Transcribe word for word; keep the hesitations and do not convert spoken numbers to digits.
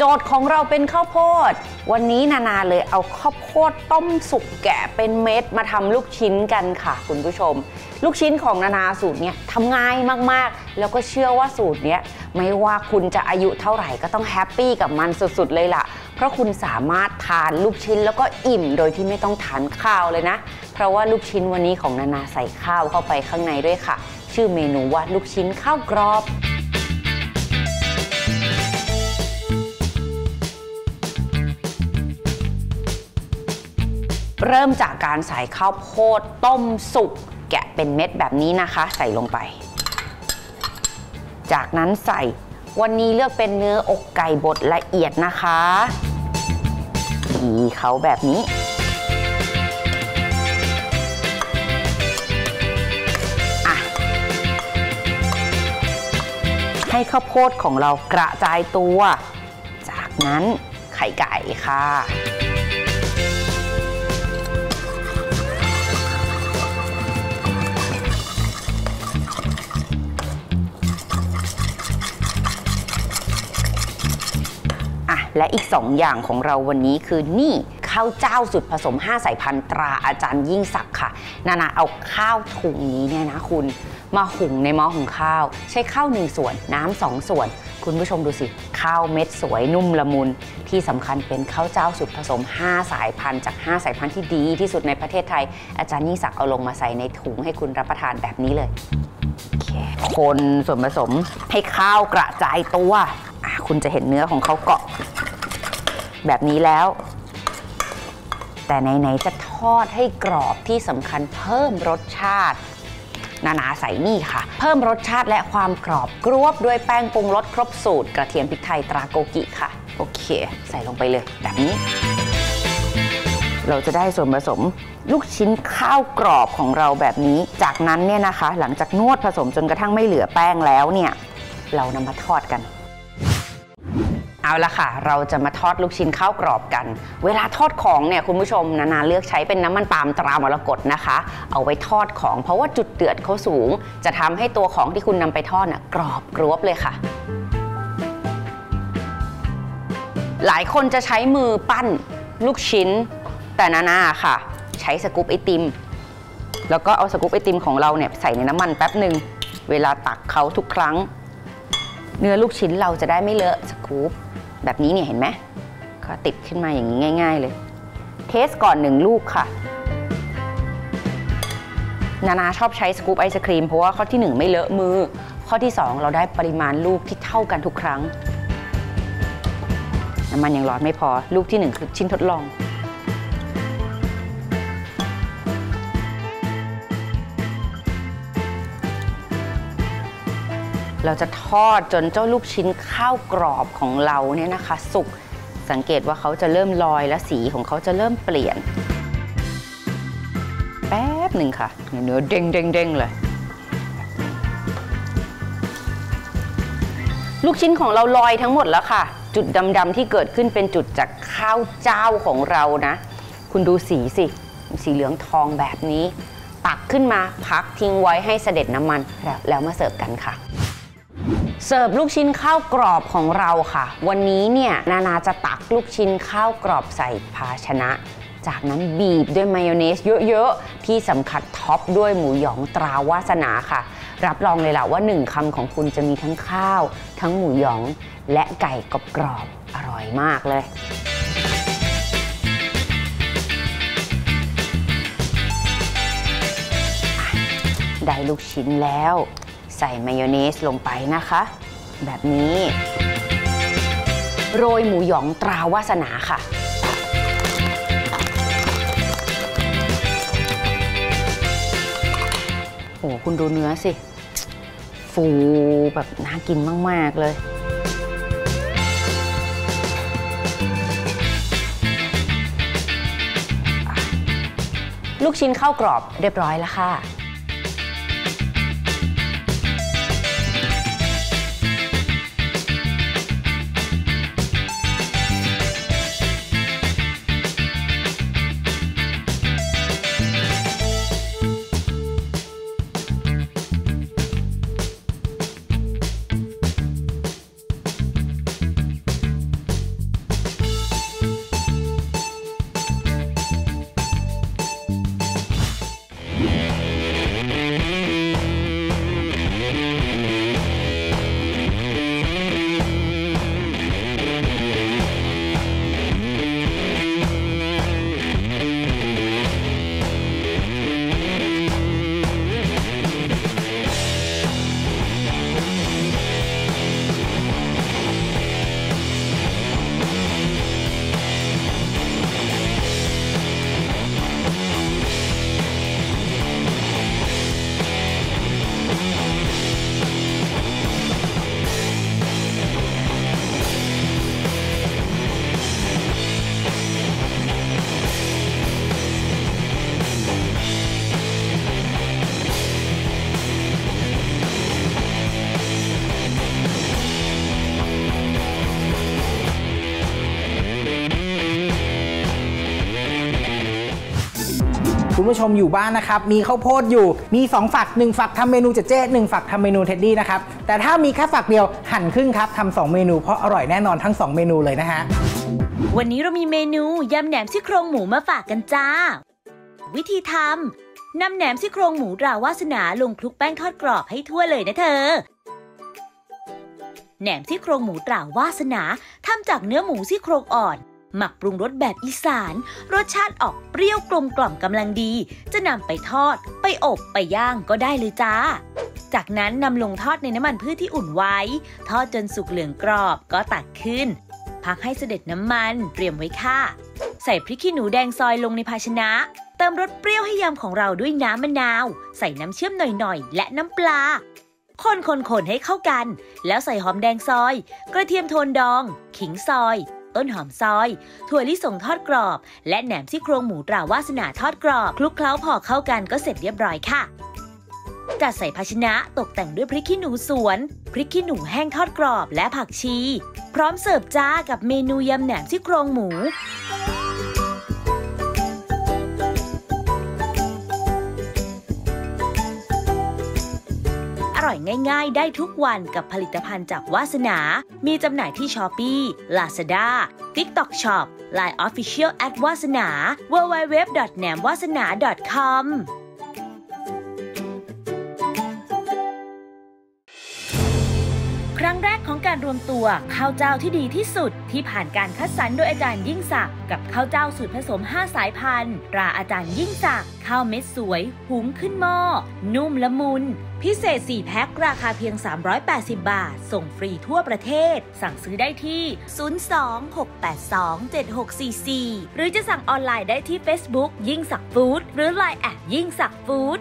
โจทย์ของเราเป็นข้าวโพดวันนี้นานาเลยเอาข้าวโพดต้มสุกแกะเป็นเม็ดมาทำลูกชิ้นกันค่ะคุณผู้ชมลูกชิ้นของนานาสูตรเนี้ยทำง่ายมากๆแล้วก็เชื่อว่าสูตรเนี้ยไม่ว่าคุณจะอายุเท่าไหร่ก็ต้องแฮปปี้กับมันสุดๆเลยล่ะเพราะคุณสามารถทานลูกชิ้นแล้วก็อิ่มโดยที่ไม่ต้องทานข้าวเลยนะเพราะว่าลูกชิ้นวันนี้ของนานาใส่ข้าวเข้าไปข้างในด้วยค่ะชื่อเมนูว่าลูกชิ้นข้าวกรอบเริ่มจากการใส่ข้าวโพดต้มสุกแกะเป็นเม็ดแบบนี้นะคะใส่ลงไปจากนั้นใส่วันนี้เลือกเป็นเนื้ออกไก่บดละเอียดนะคะดีเขาแบบนี้อ่ะให้ข้าวโพดของเรากระจายตัวจากนั้นไข่ไก่ค่ะและอีกสองอย่างของเราวันนี้คือนี่ข้าวเจ้าสุดผสมห้าสายพันธุ์ตราอาจารย์ยิ่งศักดิ์ค่ะนานาเอาข้าวถุงนี้เนี่ยนะคุณมาหุงในหม้อหุงข้าวใช้ข้าวหนึ่งส่วนน้ำสองส่วนคุณผู้ชมดูสิข้าวเม็ดสวยนุ่มละมุนที่สำคัญเป็นข้าวเจ้าสุดผสมห้าสายพันธุ์จากห้าสายพันธุ์ที่ดีที่สุดในประเทศไทยอาจารย์ยิ่งศักดิ์เอาลงมาใส่ในถุงให้คุณรับประทานแบบนี้เลยคนส่วนผสมให้ข้าวกระจายตัวคุณจะเห็นเนื้อของเขาเกาะแบบนี้แล้วแต่ไหนๆจะทอดให้กรอบที่สำคัญเพิ่มรสชาตินานาใส่นี่ค่ะเพิ่มรสชาติและความกรอบกรวบด้วยแป้งปรุงรสครบสูตรกระเทียมพริกไทยตราโกกิค่ะโอเคใส่ลงไปเลยแบบนี้เราจะได้ส่วนผสมลูกชิ้นข้าวกรอบของเราแบบนี้จากนั้นเนี่ยนะคะหลังจากนวดผสมจนกระทั่งไม่เหลือแป้งแล้วเนี่ยเรานำมาทอดกันเอาละค่ะเราจะมาทอดลูกชิ้นข้าวกรอบกันเวลาทอดของเนี่ยคุณผู้ชมนานาเลือกใช้เป็นน้ำมันปาล์มตรามรกตนะคะเอาไว้ทอดของเพราะว่าจุดเดือดเขาสูงจะทำให้ตัวของที่คุณนำไปทอดน่ะกรอบกรอบเลยค่ะหลายคนจะใช้มือปั้นลูกชิ้นแต่นานาค่ะใช้สกู๊ปไอติมแล้วก็เอาสกู๊ปไอติมของเราเนี่ยใส่ในน้ำมันแป๊บหนึ่งเวลาตักเขาทุกครั้งเนื้อลูกชิ้นเราจะได้ไม่เลอะสกู๊ปแบบนี้เนี่ยเห็นไหมก็ติดขึ้นมาอย่างนี้ง่ายๆเลยเทสก่อนหนึ่งลูกค่ะนานาชอบใช้สกู๊ปไอศครีมเพราะว่าข้อที่หนึ่งไม่เลอะมือข้อที่สองเราได้ปริมาณลูกที่เท่ากันทุกครั้งน้ำมันยังร้อนไม่พอลูกที่หนึ่งคือชิ้นทดลองเราจะทอดจนเจ้าลูกชิ้นข้าวกรอบของเราเนี่ยนะคะสุกสังเกตว่าเขาจะเริ่มลอยและสีของเขาจะเริ่มเปลี่ยนแป๊บหนึ่งค่ะเนื้อเด้งเด้งเด้งเลยลูกชิ้นของเราลอยทั้งหมดแล้วค่ะจุดดำๆที่เกิดขึ้นเป็นจุดจากข้าวเจ้าของเรานะคุณดูสีสิสีเหลืองทองแบบนี้ตักขึ้นมาพักทิ้งไว้ให้เสด็จน้ำมันแล้วมาเสิร์ฟกันค่ะเสิร์ฟลูกชิ้นข้าวกรอบของเราค่ะวันนี้เนี่ยนานาจะตักลูกชิ้นข้าวกรอบใส่ภาชนะจากนั้นบีบด้วยมายองเนสเยอะๆที่สำคัญท็อปด้วยหมูหยองตราวาสนาค่ะรับรองเลยล่ะว่าหนึ่งคำของคุณจะมีทั้งข้าวทั้งหมูหยองและไก่กรอบๆอร่อยมากเลยได้ลูกชิ้นแล้วใส่มายองเนสลงไปนะคะแบบนี้โรยหมูหยองตราวาสนาค่ะโอ้คุณดูเนื้อสิฟูแบบน่ากินมากๆเลยลูกชิ้นข้าวกรอบเรียบร้อยแล้วค่ะ คุณผู้ชมอยู่บ้านนะครับมีข้าวโพดอยู่มีสองฝักหนึ่งฝักทำเมนูเจเจ๊หนึ่งฝักทำเมนูเท็ดดี้นะครับแต่ถ้ามีแค่ฝักเดียวหั่นครึ่งครับทำสองเมนูเพราะอร่อยแน่นอนทั้งสองเมนูเลยนะฮะวันนี้เรามีเมนูยำแหนมซี่โครงหมูมาฝากกันจ้าวิธีทำนำแหนมซี่โครงหมูราวาสนาลงคลุกแป้งทอดกรอบให้ทั่วเลยนะเธอแหนมซี่โครงหมูราวาสนาทำจากเนื้อหมูซี่โครงอ่อนหมักปรุงรสแบบอีสานรสชาติออกเปรี้ยวกลมกล่อมกำลังดีจะนำไปทอดไปอบไปย่างก็ได้เลยจ้าจากนั้นนำลงทอดในน้ำมันพืชที่อุ่นไว้ทอดจนสุกเหลืองกรอบก็ตักขึ้นพักให้เสด็จน้ำมันเตรียมไว้ค่ะใส่พริกขี้หนูแดงซอยลงในภาชนะเติมรสเปรี้ยวให้ยำของเราด้วยน้ำมะนาวใส่น้ำเชื่อมหน่อยๆและน้ำปลาคนๆๆให้เข้ากันแล้วใส่หอมแดงซอยกระเทียมโทนดองขิงซอยต้นหอมซอยถั่วลิสงทอดกรอบและแหนมซี่โครงหมูตราวาสนาทอดกรอบคลุกเคล้าพอเข้ากันก็เสร็จเรียบร้อยค่ะจัดใส่ภาชนะตกแต่งด้วยพริกขี้หนูสวนพริกขี้หนูแห้งทอดกรอบและผักชีพร้อมเสิร์ฟจ้ากับเมนูยำแหนมซี่โครงหมูอร่อยง่ายๆได้ทุกวันกับผลิตภัณฑ์จากวาสนามีจำหน่ายที่ Shopee, Lazada, TikTok Shop,ไลน์ Official แอท วาสนา ดับเบิลยู ดับเบิลยู ดับเบิลยู ดอท แหนมวาสนา ดอท คอมครั้งแรกของการรวมตัวข้าวเจ้าที่ดีที่สุดที่ผ่านการคัดสรรโดยอาจารย์ยิ่งศักดิ์กับข้าวเจ้าสูตรผสมห้าสายพันธุ์ตราอาจารย์ยิ่งศักดิ์ข้าวเม็ดสวยหุงขึ้นหม้อนุ่มละมุนพิเศษสี่แพ็คราคาเพียงสามร้อยแปดสิบบาทส่งฟรีทั่วประเทศสั่งซื้อได้ที่ศูนย์ สอง หก แปด สอง เจ็ด หก สี่ สี่หรือจะสั่งออนไลน์ได้ที่ Facebook ยิ่งศักดิ์ฟู้ดหรือ ไลน์ แอท ยิ่งศักดิ์ฟู้ด